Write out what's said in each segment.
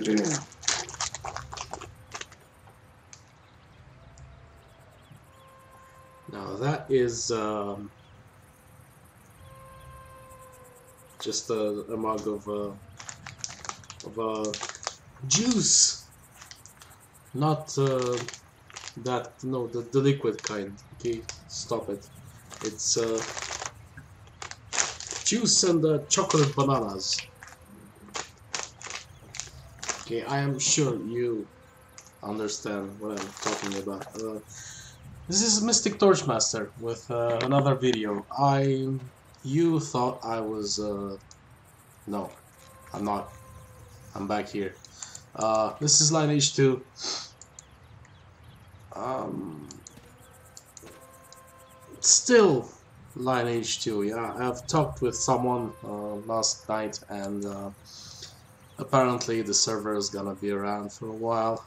to do. Now that is just a mug of juice, not the liquid kind. Okay, stop it. It's juice and chocolate bananas. Okay, I am sure you understand what I'm talking about. This is Mystic Torchmaster with another video. You thought I was no, I'm not. I'm back here. This is Lineage II. Still Lineage II, yeah. I've talked with someone last night, and apparently the server is gonna be around for a while.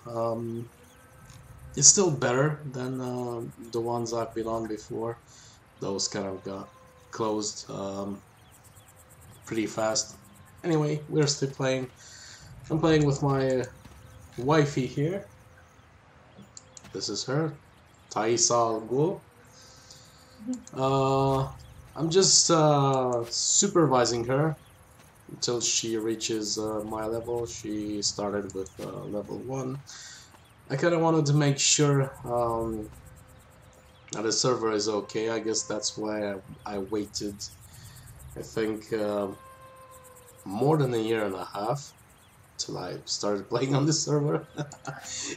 It's still better than the ones I've been on before. Those kind of got closed pretty fast. Anyway, we're still playing. I'm playing with my wifey here. This is her, Taisal Guo. I'm just supervising her until she reaches my level. She started with level 1. I kind of wanted to make sure that the server is okay. I guess that's why I waited, I think, more than a year and a half till I started playing on this server.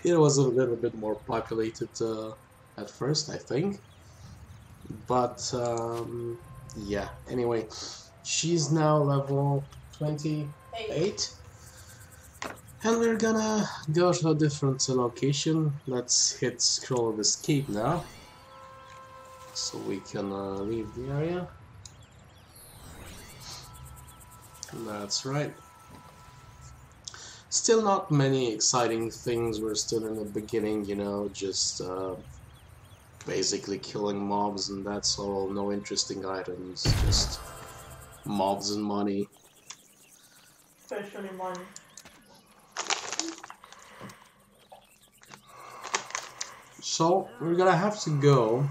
It was a little bit more populated at first, I think. But yeah, anyway, she's now level 28. And we're gonna go to a different location. Let's hit scroll of escape now, so we can leave the area. That's right. Still not many exciting things. We're still in the beginning, you know, just basically killing mobs, and that's all. No interesting items, just mobs and money. Especially money. So we're gonna have to go.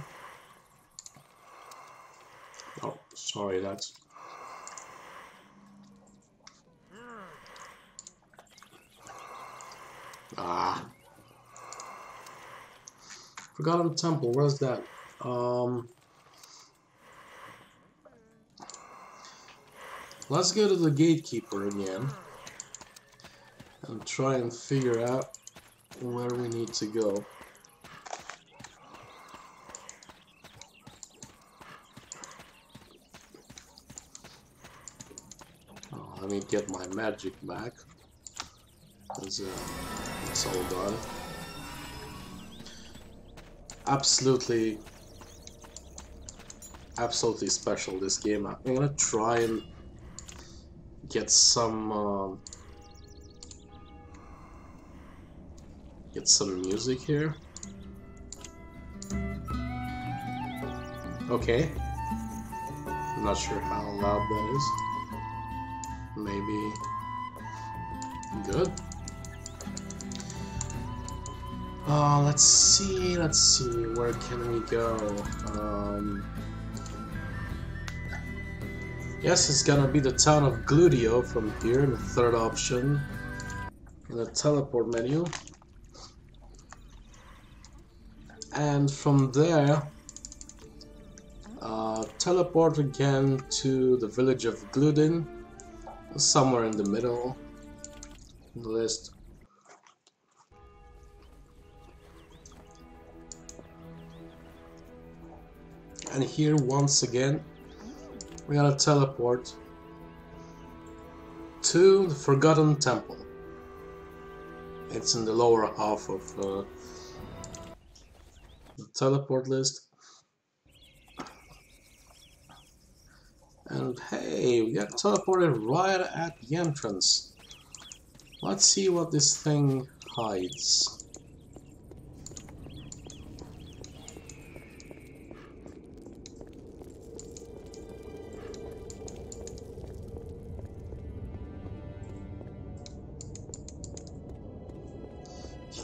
Oh, sorry, that's. Ah. Forgotten Temple, where's that? Let's go to the gatekeeper again and try and figure out where we need to go. Let me get my magic back, because it's all gone. Absolutely special, this game. I'm gonna try and get some music here. Okay, I'm not sure how loud that is. Maybe good. Let's see, where can we go? Yes, it's gonna be the town of Gludio from here, the third option in the teleport menu. And from there, teleport again to the village of Gludin, somewhere in the middle of the list. And here, once again, we gotta teleport to the Forgotten Temple. It's in the lower half of the teleport list. And hey, we got teleported right at the entrance. Let's see what this thing hides.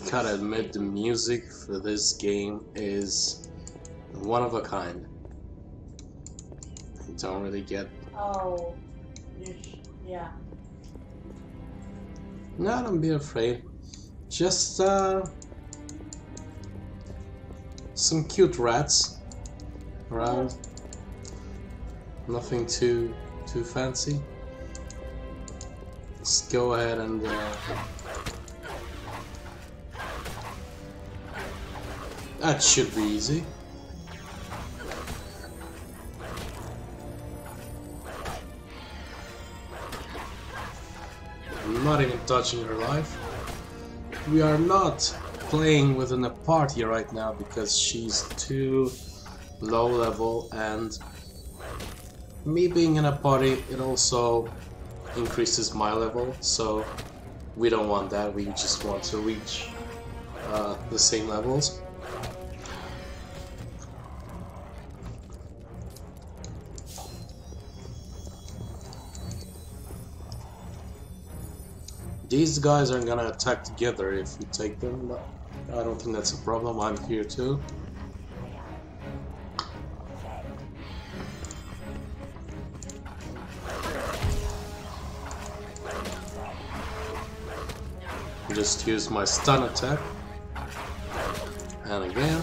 gotta admit, the music for this game is one of a kind. You don't really get... Oh, yeah. No, don't be afraid. Just, some cute rats around. Nothing too fancy. Let's go ahead and, that should be easy. I'm not even touching her life. We are not playing within a party right now because she's too low level, and me being in a party, it also increases my level, so we don't want that. We just want to reach the same levels. These guys are gonna attack together if we take them, but I don't think that's a problem. I'm here too. Just use my stun attack, and again.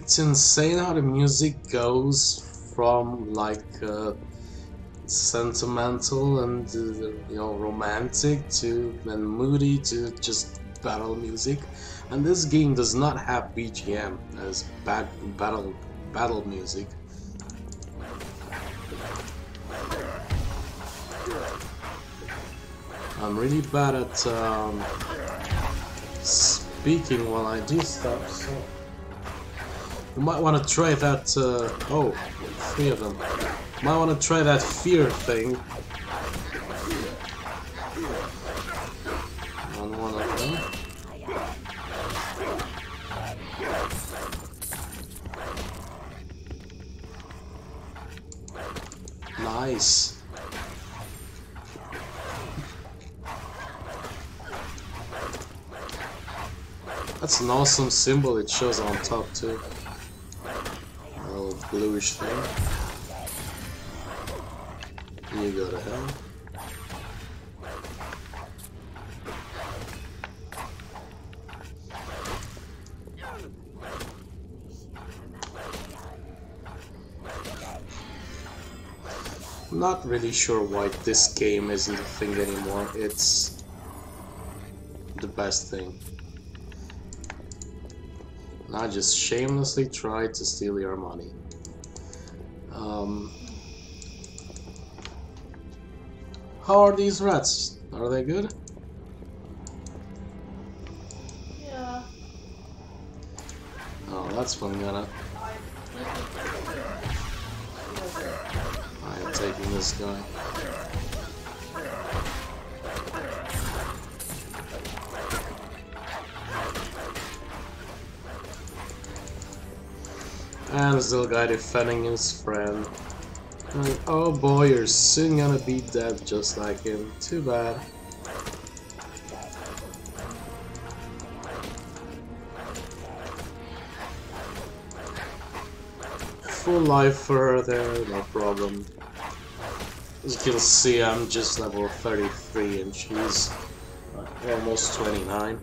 It's insane how the music goes from like sentimental and you know, romantic to then moody to just battle music, and this game does not have BGM as battle music. I'm really bad at speaking while I do stuff, so. You might want to try that, oh, three of them. Might want to try that fear thing. On one of them. Nice. That's an awesome symbol it shows on top too. Bluish thing. You go to hell. I'm not really sure why this game isn't a thing anymore. It's the best thing. And I just shamelessly tried to steal your money. How are these rats? Are they good? Yeah. Oh, that's what I'm gonna... I am taking this guy. And there's the guy defending his friend. And, oh boy, you're soon gonna be dead just like him. Too bad. Full life for her there, no problem. As you can see, I'm just level 33 and she's almost 29.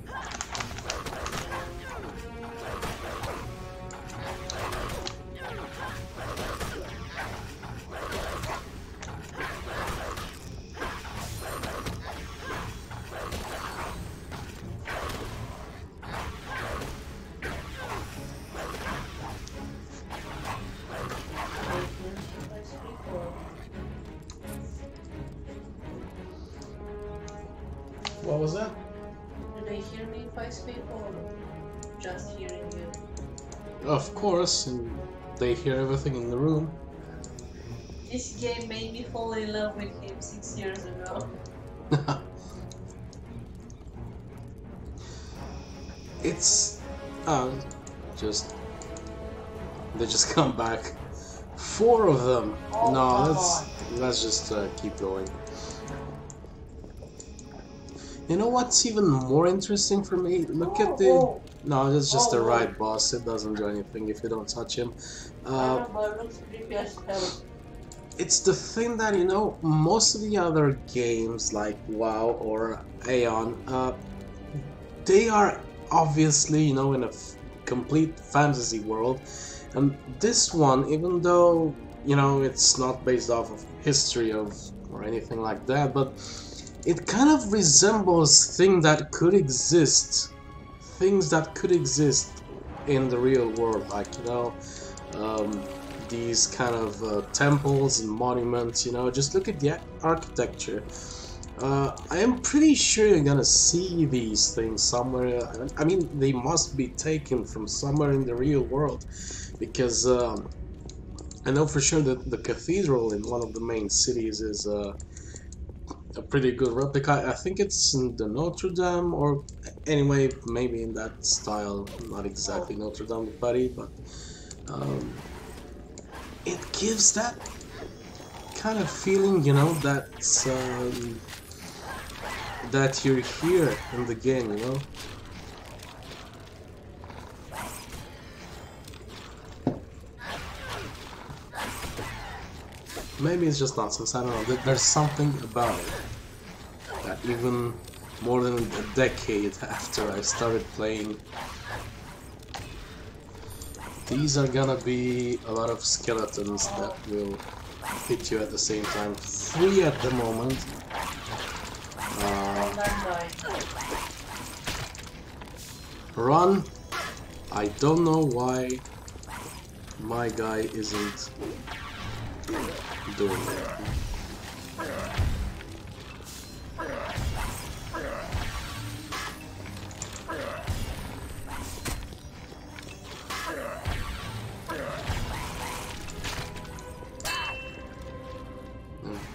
What was that? they hear me if I speak, or just hearing you? Of course, and they hear everything in the room. This game made me fall in love with him 6 years ago. It's... They just come back. 4 of them! Oh, no, let's just keep going. You know what's even more interesting for me? Look at the... No, it's just the right boss. It doesn't do anything if you don't touch him. It's the thing that, you know, most of the other games like WoW or Aeon, they are obviously, you know, in a complete fantasy world, and this one, even though, you know, it's not based off of history of or anything like that, but it kind of resembles things that could exist, in the real world, like, you know, these kind of temples and monuments, you know, just look at the architecture. I am pretty sure you're gonna see these things somewhere. I mean, they must be taken from somewhere in the real world, because I know for sure that the cathedral in one of the main cities is a pretty good replica. I think it's in the Notre Dame, or anyway, maybe in that style, not exactly Notre Dame de Paris, but it gives that kind of feeling, you know, that's, that you're here in the game, you know? Maybe it's just nonsense, I don't know, there's something about it that even more than a decade after I started playing. These are gonna be a lot of skeletons that will hit you at the same time. 3 at the moment. Run! I don't know why my guy isn't doing that.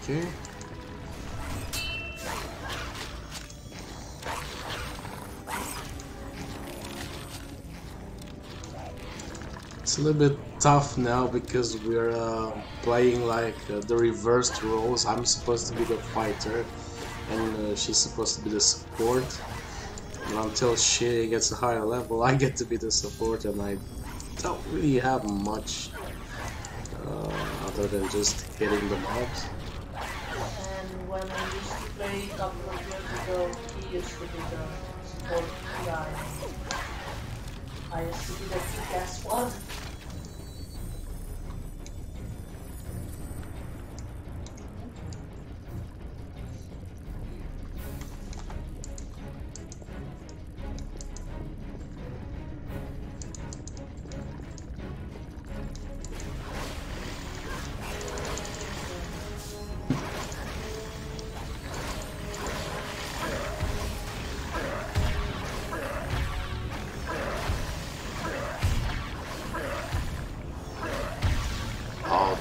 Okay. It's a little bit tough now because we're playing like the reversed roles. I'm supposed to be the fighter, and she's supposed to be the support. And until she gets a higher level, I get to be the support, and I don't really have much other than just hitting the mobs. When I used to play a couple of years ago, he used to be the support guy. I used to be the kick-ass one.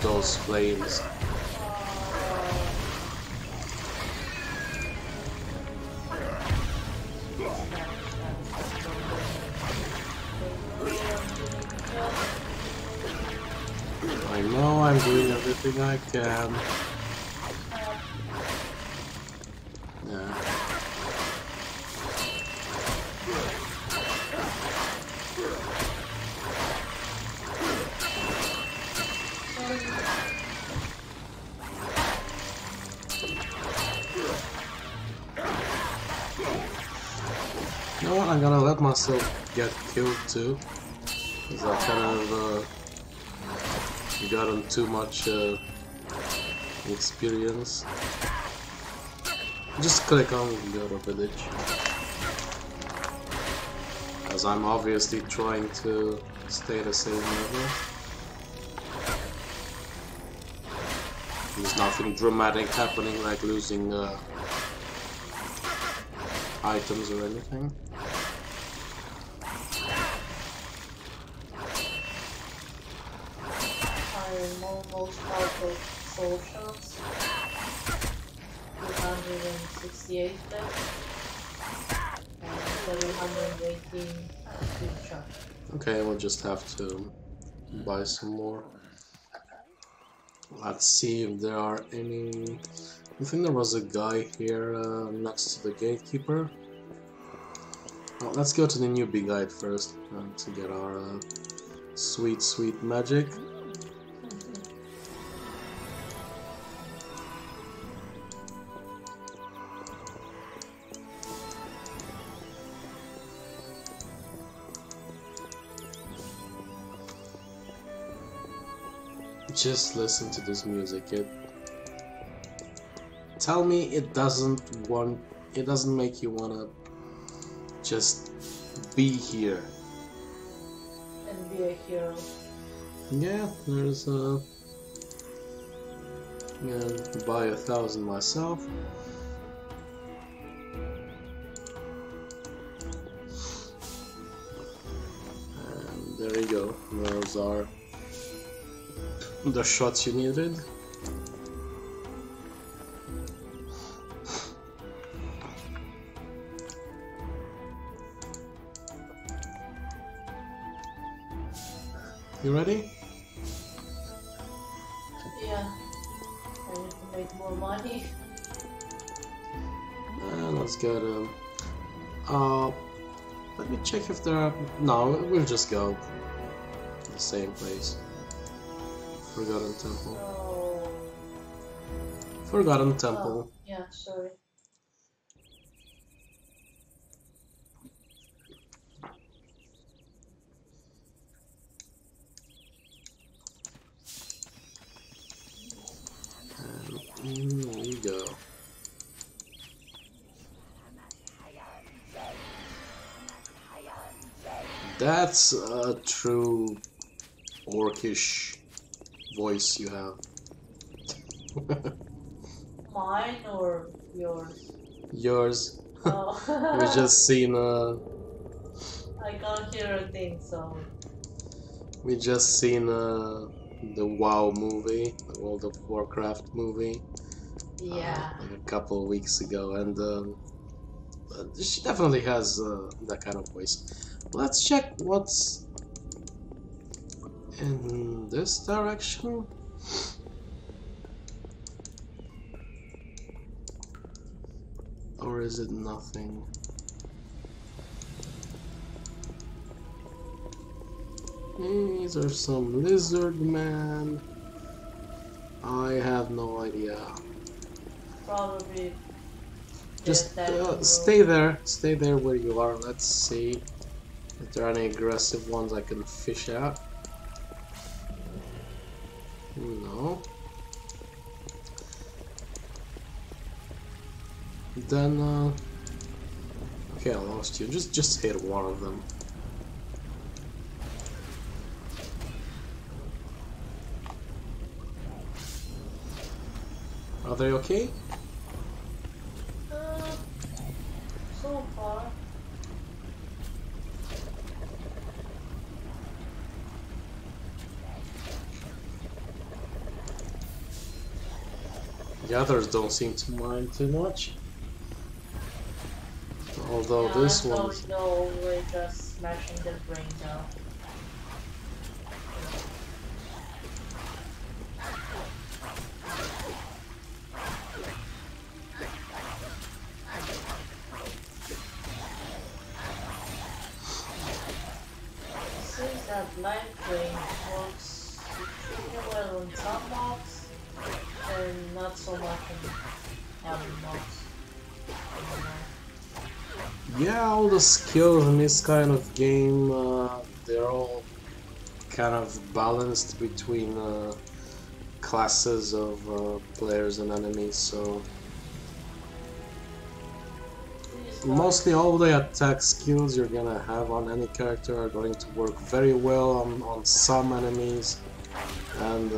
Those flames. I know I'm doing everything I can. I'm gonna let myself get killed too, because I kind of gotten too much experience. Just click on the other village, as I'm obviously trying to stay the same level. There's nothing dramatic happening like losing items or anything. I'm almost out of soul shots. 268 left. And 718 shot. Okay, we'll just have to buy some more. Let's see if there are any... I think there was a guy here next to the gatekeeper. Oh, let's go to the newbie guide first to get our sweet, sweet magic. Just listen to this music. It tell me it doesn't make you wanna just be here. And be a hero. Yeah, there's a buy 1,000 myself. And there you go. Those are the shots you needed. You ready? Yeah. I need to make more money. And let's get a... let me check if there are... No, we'll just go to the same place. Forgotten Temple. Oh. Forgotten Temple. Oh, yeah, sorry. And there you go. That's a true orcish voice you have. Mine or yours? Yours. Oh. We've just seen I can't hear a thing, so... We just seen the WoW movie, the World of Warcraft movie. Yeah. Like a couple weeks ago, and she definitely has that kind of voice. Let's check what's in this direction. Or is it nothing? These are some lizard man. I have no idea. Probably. Just stay there where you are. Let's see if there are any aggressive ones I can fish out. No. Then, okay, I lost you. Just hit one of them. Are they okay? So far. The others don't seem to mind too much. Although yeah, this one... No, we're just smashing the brains out. Since that light brain works pretty well on some mobs, and not so much in Elven mobs. Yeah, all the skills in this kind of game, they're all kind of balanced between classes of players and enemies, so... Mostly all the attack skills you're gonna have on any character are going to work very well on some enemies, and...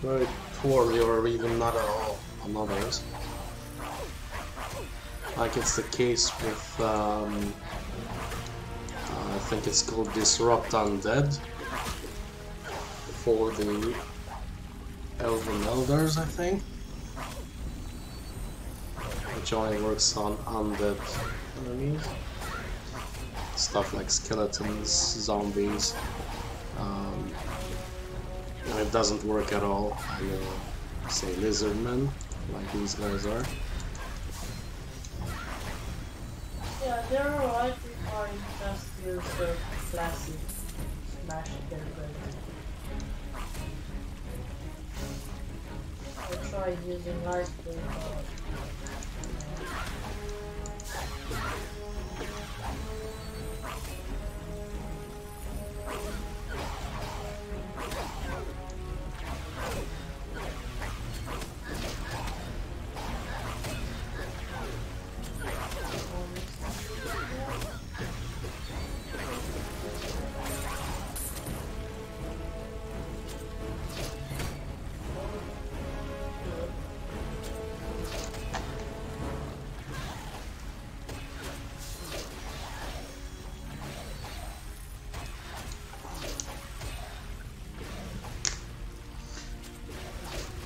very poorly or even not at all on others. like it's the case with, I think it's called Disrupt Undead, for the Elven Elders, I think, which only works on undead enemies. Stuff like skeletons, zombies. No, it doesn't work at all. I know, say lizardmen, like these guys are. Yeah, they're alright. We are just use the classic smash their brain. I tried using light blue.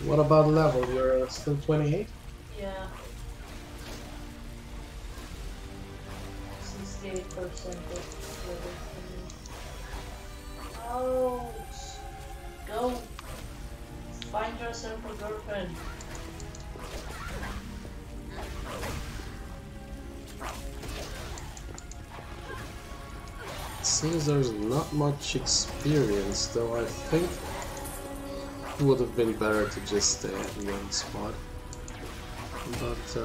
What about level? You're still 28? Yeah. 68% of level. Oh, go find yourself a girlfriend. Seems there's not much experience, though I think it would have been better to just stay at one spot, but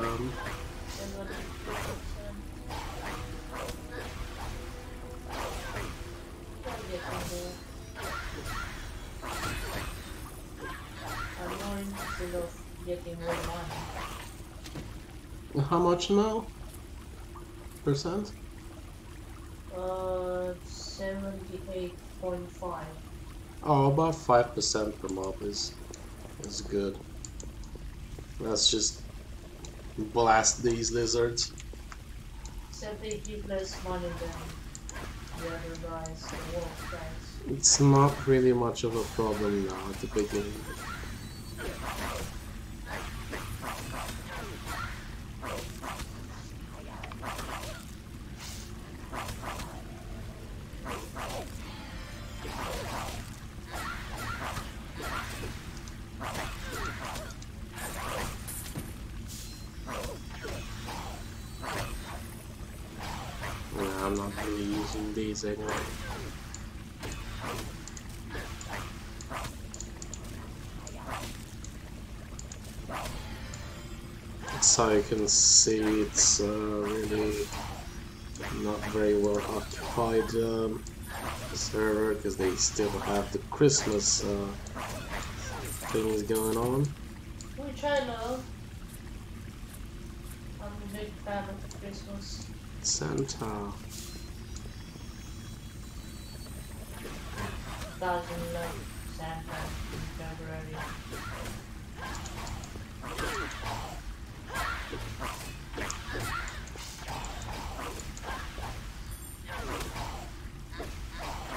how much now? Percent? 78.5. Oh, about 5% per mob is good. Let's just blast these lizards. Except they give less money than the other guys, the wolf guys. It's not really much of a problem now at the beginning. I'm not really using these anyway. So you can see it's really not very well occupied server because they still have the Christmas things going on. We try now. I'm a big fan of the Christmas. Santa. 2011 Santa in February.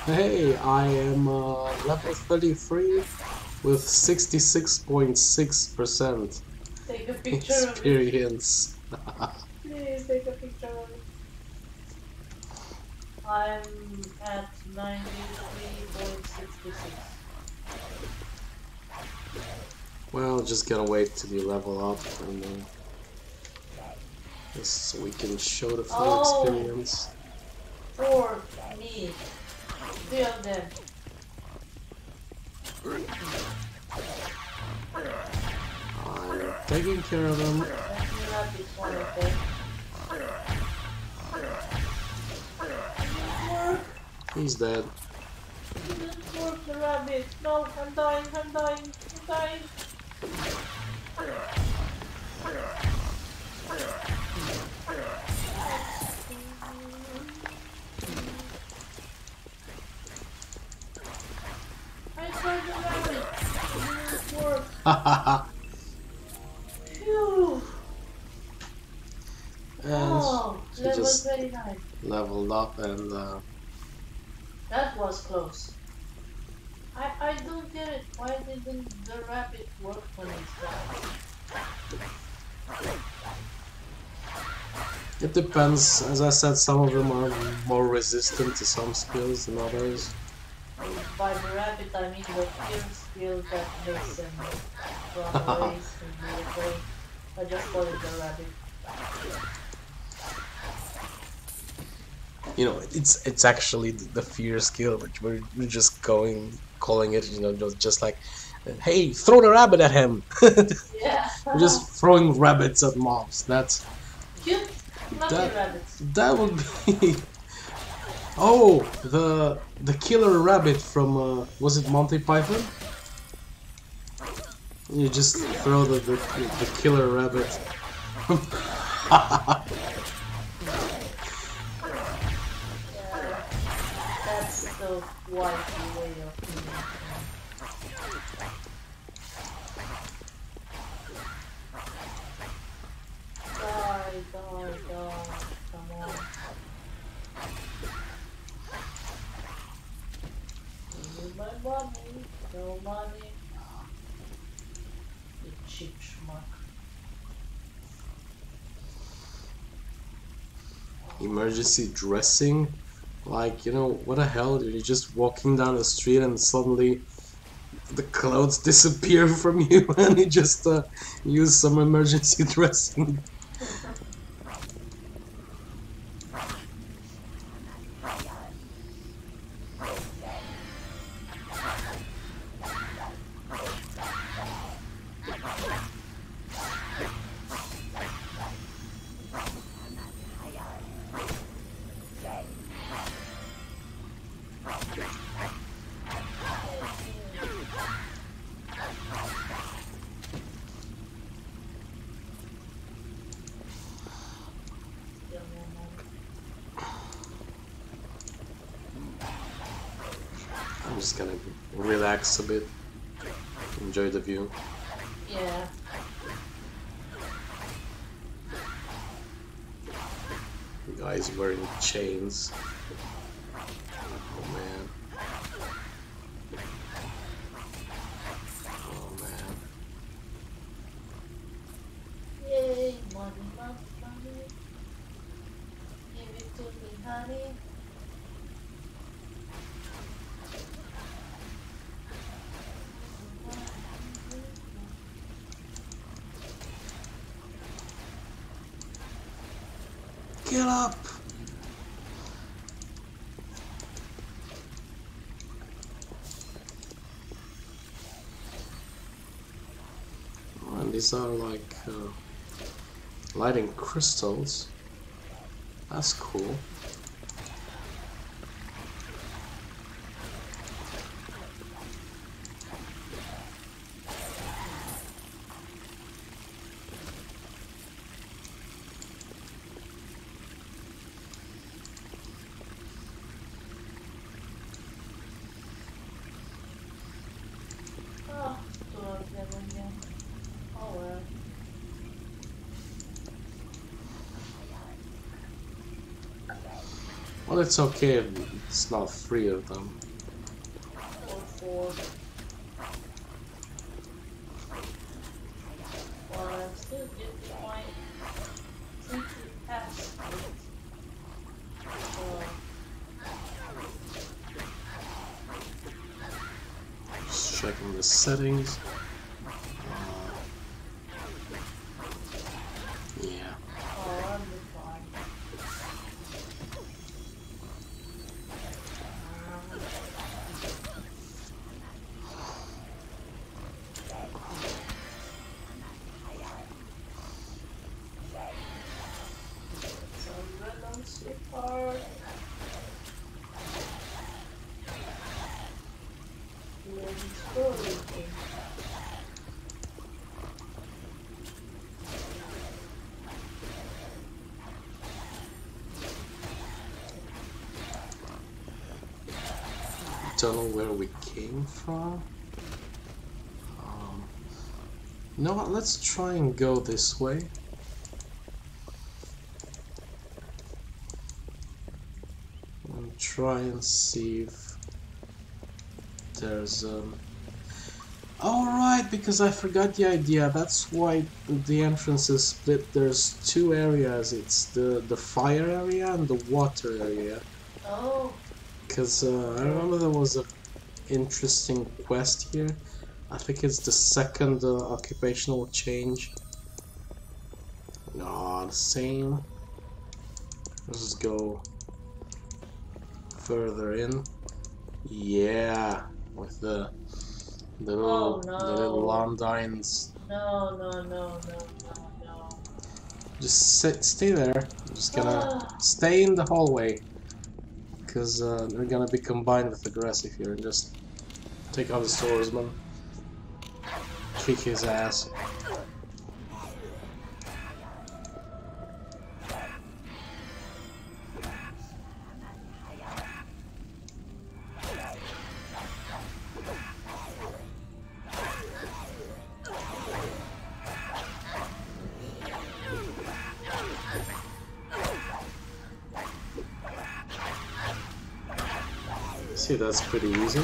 Hey, I am level 33 with 66.6% take a picture experience. Of it. Please take a picture of it. I'm at 93.66. Well, just gotta wait till you level up and just so we can show the full experience. For me. 3 of them. I'm taking care of them. He's dead. He didn't work, the rabbit. No, I'm dying, I'm dying, I'm dying. I saw the rabbit. It didn't work. Phew. Oh, that was very nice. Leveled up and... That was close. I don't get it. Why didn't the rabbit work when it's down? It depends. As I said, some of them are more resistant to some skills than others. By the rabbit, I mean the fear skill that makes them run away and be afraid. I just call it the rabbit. You know, it's actually the fear skill, but we're just calling it, you know, just like, hey, throw the rabbit at him. Yeah. We're just throwing rabbits at mobs. That's cute. That would be. Oh, the killer rabbit from was it Monty Python? You just throw the killer rabbit. Yeah, that's the wise way of doing it. Die, come on. Give me my money, no money. The cheap schmuck. Emergency dressing, like, you know, what the hell? You're just walking down the street and suddenly the clothes disappear from you and you just use some emergency dressing. I'm just gonna relax a bit, enjoy the view. Yeah. The guy's wearing chains. Get up! Oh, and these are like lighting crystals. That's cool. Well, it's okay if it's not three of them. Four. Well, I'm still getting my thinking past it. Just checking the settings. Don't know where we came from. No, let's try and go this way. and try and see if there's Alright, because I forgot the idea, that's why the entrance is split. There's two areas, it's the fire area and the water area. Oh. Because I remember there was an interesting quest here. I think it's the second occupational change. Nah, the same. Let's just go further in. Yeah, with the little Landines. No. Just stay there. I'm just gonna stay in the hallway, because they're gonna be combined with aggressive here. And just take out the swordsman, kick his ass. See, that's pretty easy.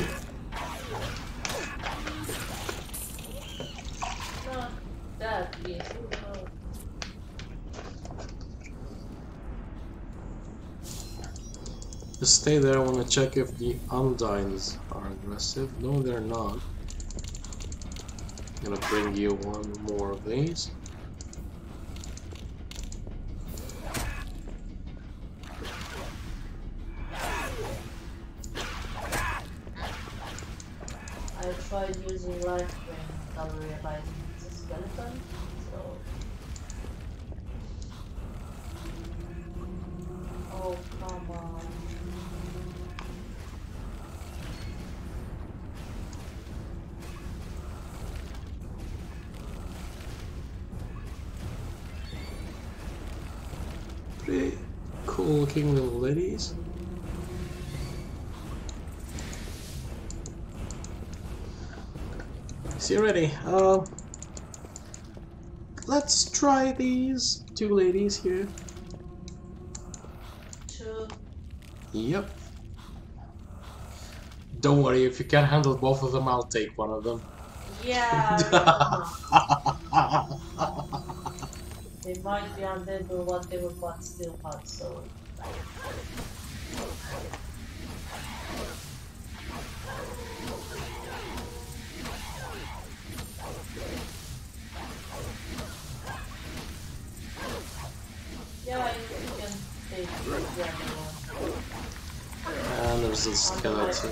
Not that easy. No. Just stay there. I want to check if the Undines are aggressive. No, they're not. I'm gonna bring you one more of these. Pretty cool looking little ladies. So you're ready. Let's try these two ladies here. Two. Yep. Don't worry, if you can't handle both of them, I'll take one of them. Yeah. They might be undead, but what they were bought still hot, so... Yeah, you can take the other one. And there's a skeleton.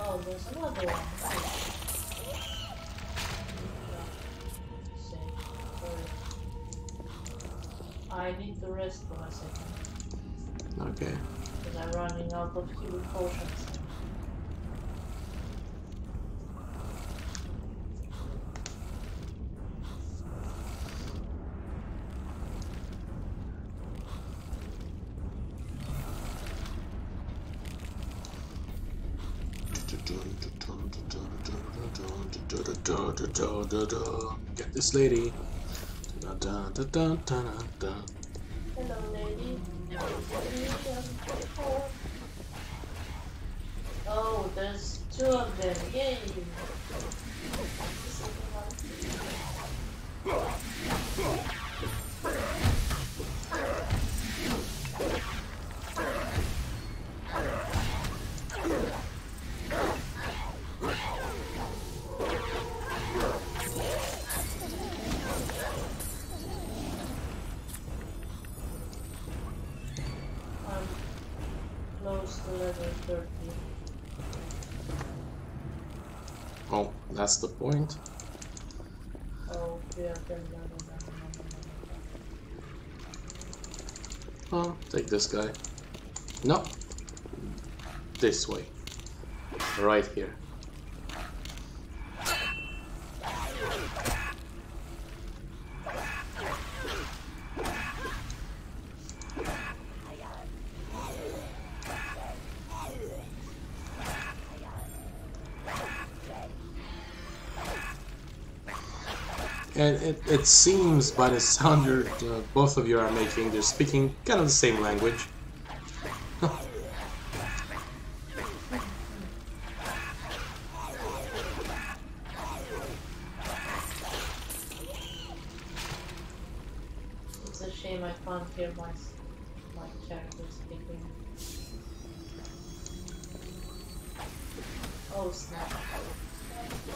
Oh, there's another one. I need to rest for a second. Okay. Because I'm running out of healing potions. Get this lady. Hello, lady. Oh, there's two of them. Yay! 7:30. Oh, that's the point. Oh, yeah, oh, take this guy. No, this way. Right here. And it seems by the sound both of you are making, they're speaking kind of the same language. It's a shame I can't hear my character speaking. Oh snap. Okay.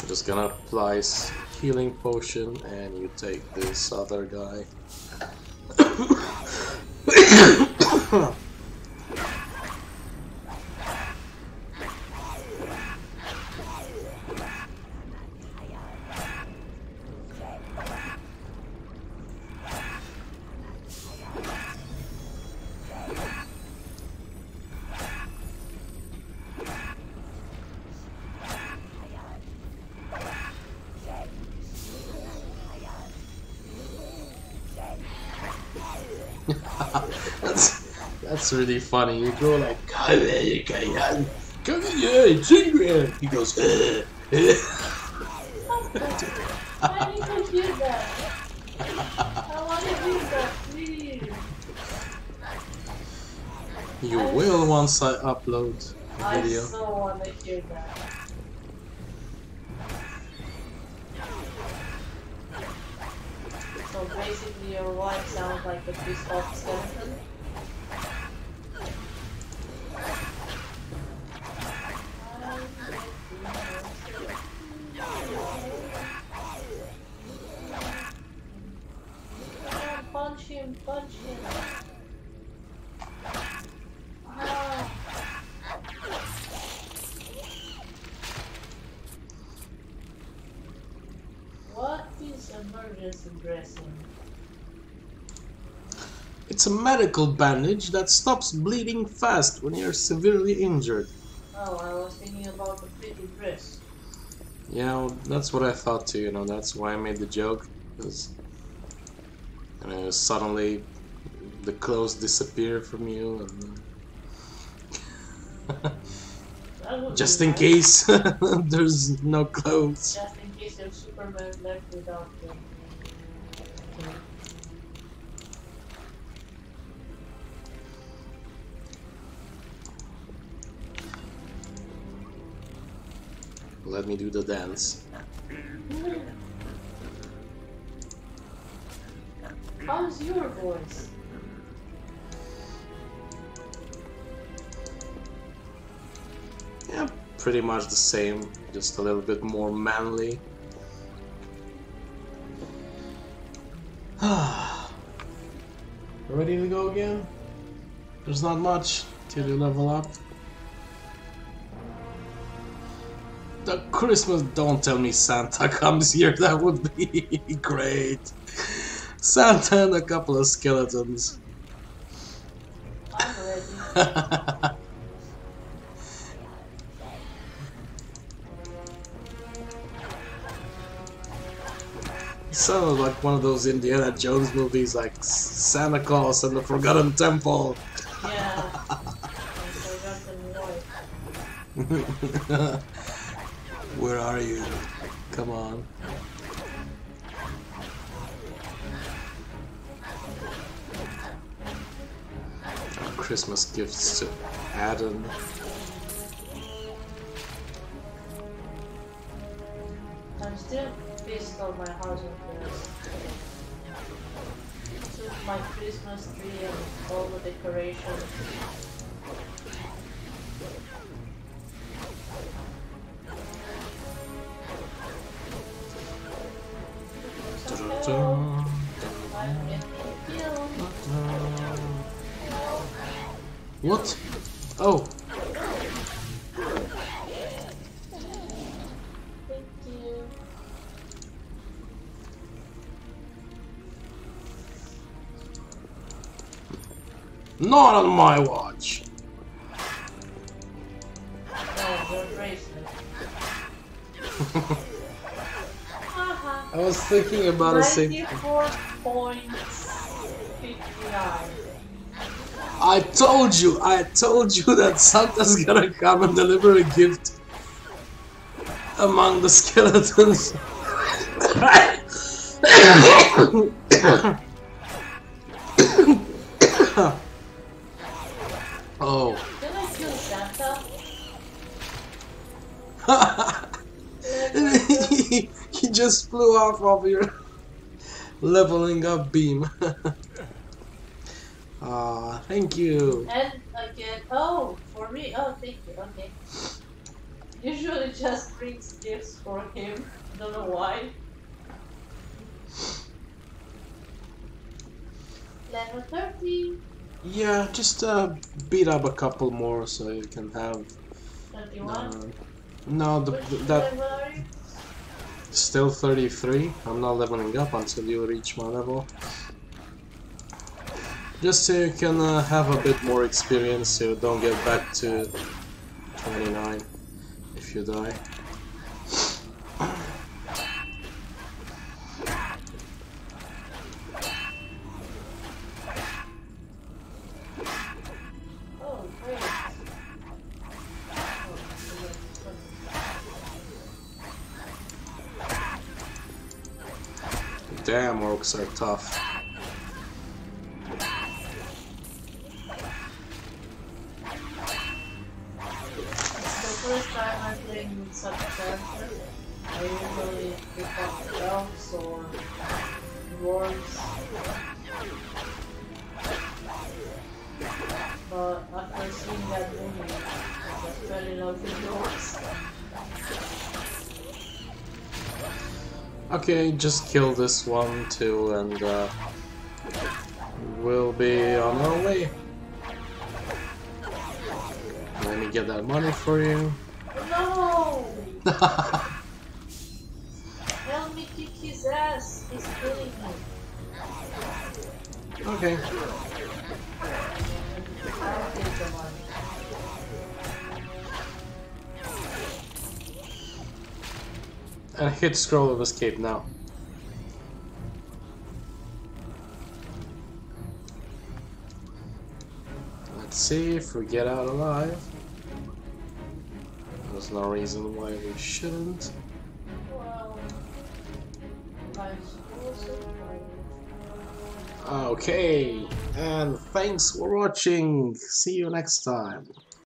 I'm just gonna apply healing potion, and you take this other guy. That's really funny. You go like, come here, you can. Come here, it's in. He goes, eh. I need to hear that. I want to hear that, please. You will once I upload the video. I so want to hear that. So basically, your wife sounds like a piece of skeleton. It's a medical bandage that stops bleeding fast when you're severely injured. Oh, I was thinking about the pretty dress. Yeah, well, that's what I thought too, you know, that's why I made the joke. Because, you know, suddenly the clothes disappear from you and... Just in case there's no clothes. Just in case you're Superman left without them. Let me do the dance. How's your voice? Yeah, pretty much the same, just a little bit more manly. Ready to go again? There's not much till you level up. The Christmas, don't tell me Santa comes here, that would be great. Santa and a couple of skeletons. I'm ready. It sounded like one of those Indiana Jones movies, like Santa Claus and the Forgotten Temple. Yeah, the Forgotten Wife. Where are you? Come on. Christmas gifts too. Adam. I'm still pissed on my house and place. This is my Christmas tree and all the decorations. What? Oh! Thank you. Not on my watch! Oh, you're racist. I was thinking about a same thing. 94.59. I told you that Santa's gonna come and deliver a gift among the skeletons. Oh. Did I kill Santa? He just flew off of your leveling up beam. Ah, thank you. And again, oh, for me, oh, thank you. Okay. Usually just brings gifts for him. Don't know why. Level 30. Yeah, just beat up a couple more so you can have. 31. No, that. Still 33. I'm not leveling up until you reach my level. Just so you can have a bit more experience, so don't get back to 29 if you die. Damn, orcs are tough. Okay, just kill this one too, and we'll be on our way. Let me get that money for you. No! Help me kick his ass. He's killing me. Okay. I'll take the money. And hit scroll of escape now. Let's see if we get out alive. There's no reason why we shouldn't. Okay, and thanks for watching. See you next time.